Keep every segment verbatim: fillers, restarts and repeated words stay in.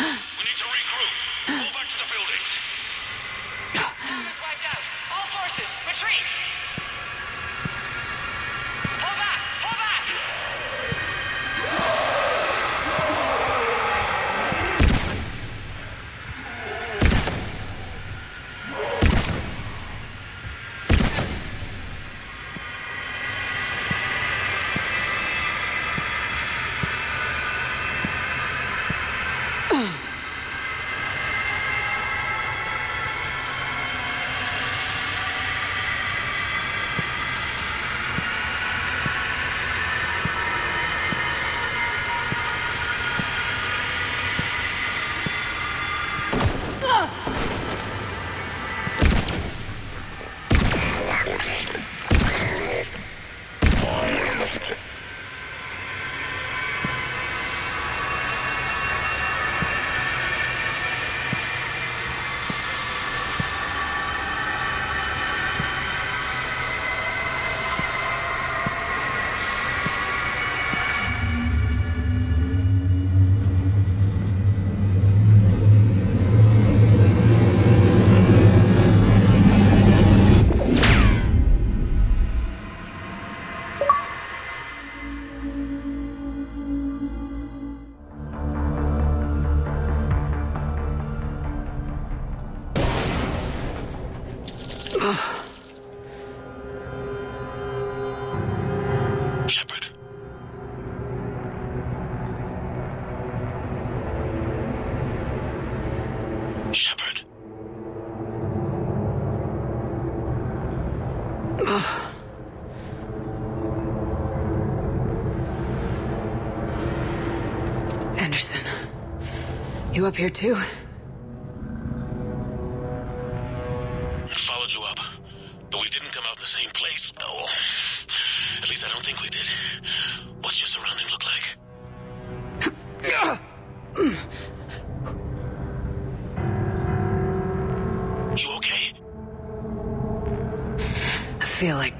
We need to regroup. Fall back to the buildings. Room is wiped out. All forces, retreat. Pull back! Pull back! Shepard. Shepard. Anderson, you up here too?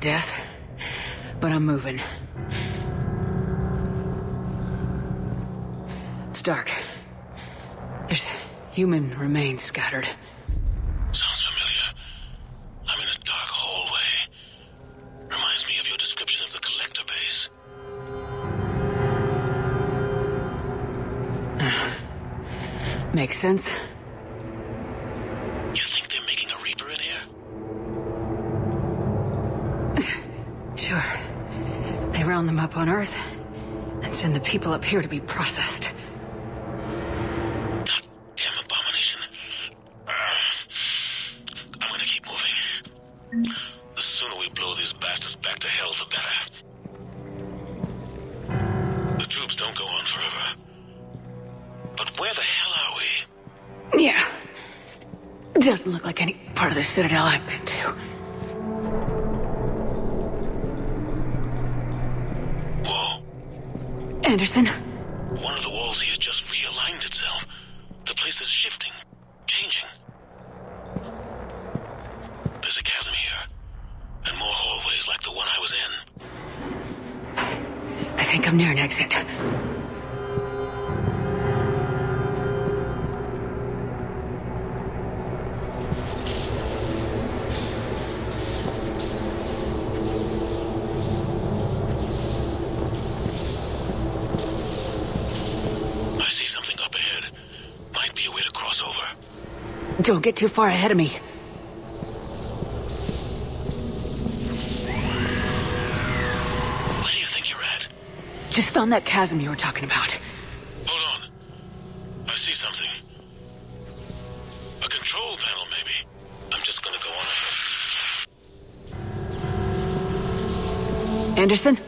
Death, but I'm moving. It's dark. There's human remains scattered. Sounds familiar. I'm in a dark hallway. Reminds me of your description of the Collector Base. Uh, makes sense. Them up on Earth and send the people up here to be processed. Goddamn abomination. Uh, I'm gonna keep moving. The sooner we blow these bastards back to hell, the better. The troops don't go on forever. But where the hell are we? Yeah. Doesn't look like any part of the Citadel I've been to. Anderson? One of the walls here just realigned itself. The place is shifting, changing. There's a chasm here, and more hallways like the one I was in. I think I'm near an exit. Don't get too far ahead of me. Where do you think you're at? Just found that chasm you were talking about. Hold on. I see something. A control panel, maybe. I'm just gonna go on. Anderson?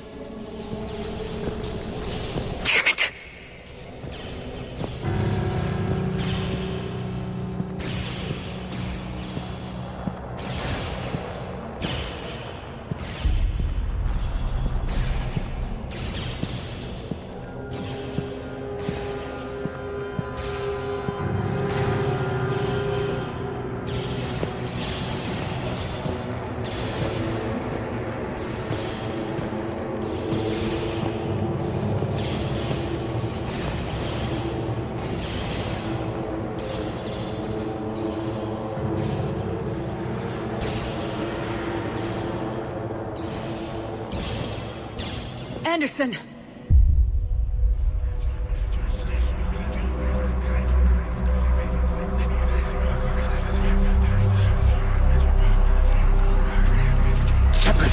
Anderson! Shepard!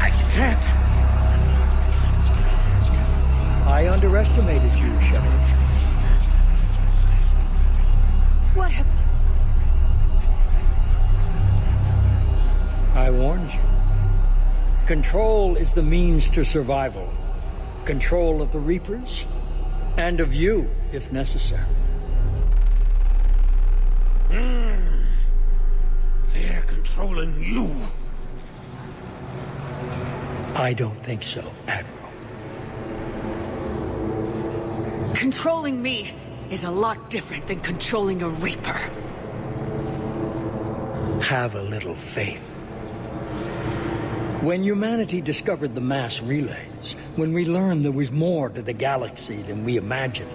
I can't! I underestimated you, Shepard. What happened? I warned you. Control is the means to survival. Control of the Reapers, and of you, if necessary. Mm. They're controlling you. I don't think so, Admiral. Controlling me is a lot different than controlling a Reaper. Have a little faith. When humanity discovered the mass relays, when we learned there was more to the galaxy than we imagined,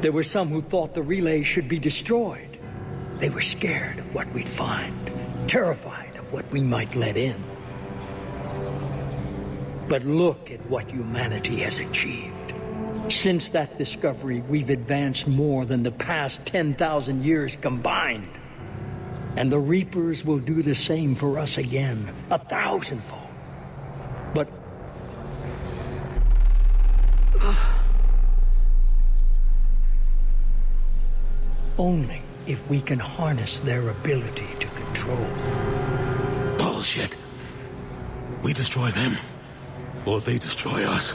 there were some who thought the relays should be destroyed. They were scared of what we'd find, terrified of what we might let in. But look at what humanity has achieved. Since that discovery, we've advanced more than the past ten thousand years combined. And the Reapers will do the same for us again, a thousandfold. But... only if we can harness their ability to control. Bullshit. We destroy them, or they destroy us.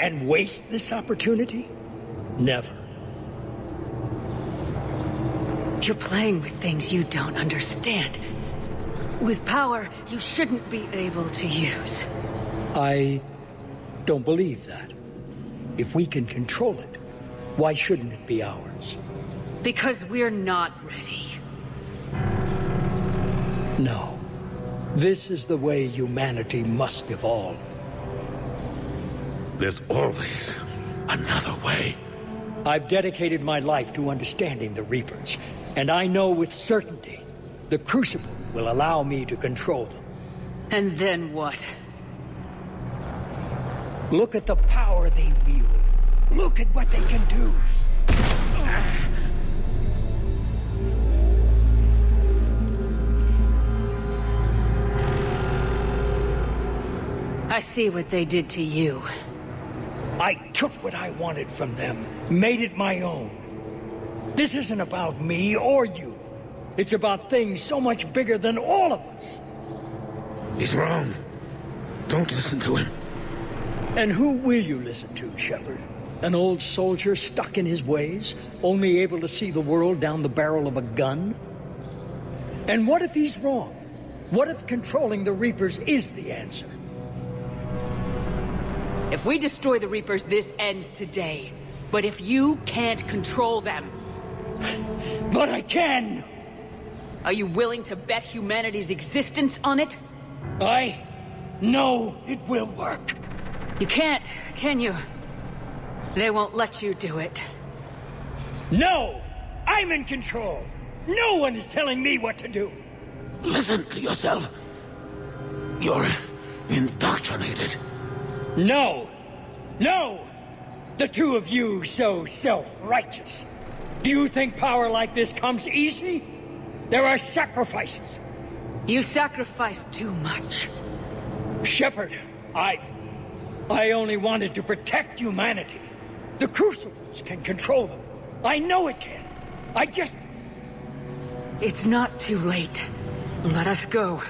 And waste this opportunity? Never. You're playing with things you don't understand. With power you shouldn't be able to use. I don't believe that. If we can control it, why shouldn't it be ours? Because we're not ready. No. This is the way humanity must evolve. There's always another way. I've dedicated my life to understanding the Reapers, and I know with certainty the Crucible will allow me to control them. And then what? Look at the power they wield. Look at what they can do. I see what they did to you. I took what I wanted from them, made it my own. This isn't about me or you. It's about things so much bigger than all of us. He's wrong. Don't listen to him. And who will you listen to, Shepard? An old soldier stuck in his ways, only able to see the world down the barrel of a gun? And what if he's wrong? What if controlling the Reapers is the answer? If we destroy the Reapers, this ends today. But if you can't control them... But I can! Are you willing to bet humanity's existence on it? I know it will work. You can't, can you? They won't let you do it. No! I'm in control! No one is telling me what to do! Listen to yourself. You're indoctrinated. No! No! The two of you so self-righteous. Do you think power like this comes easy? There are sacrifices. You sacrifice too much. Shepard, I... I only wanted to protect humanity. The Crucibles can control them. I know it can. I just... It's not too late. Let us go.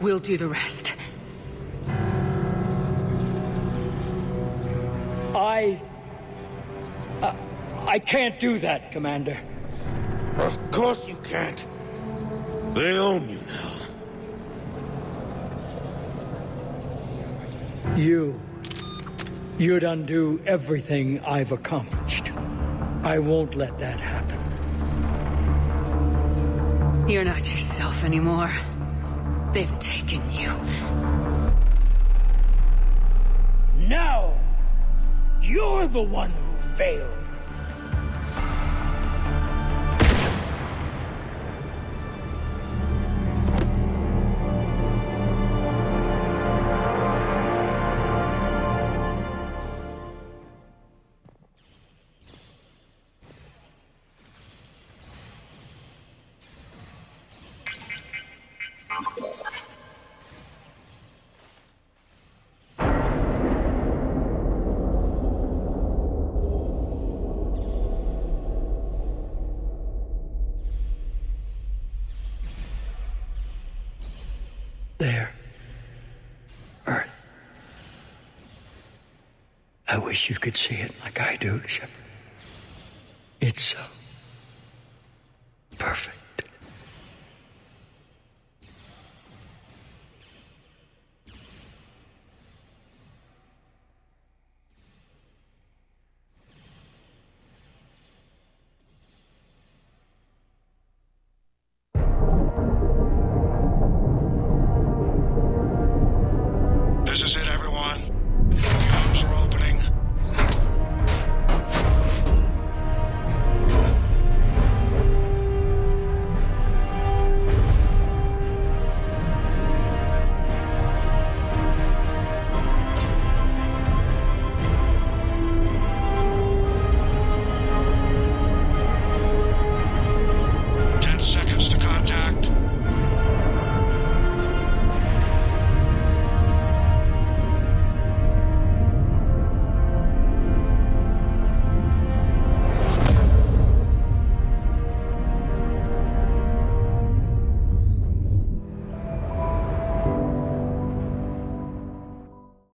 We'll do the rest. I... Uh, I can't do that, Commander. Of course you can't. They own you now. You... You'd undo everything I've accomplished. I won't let that happen. You're not yourself anymore. They've taken you. Now! You're the one who failed. there. Earth. I wish you could see it like I do, Shepard. It's so perfect.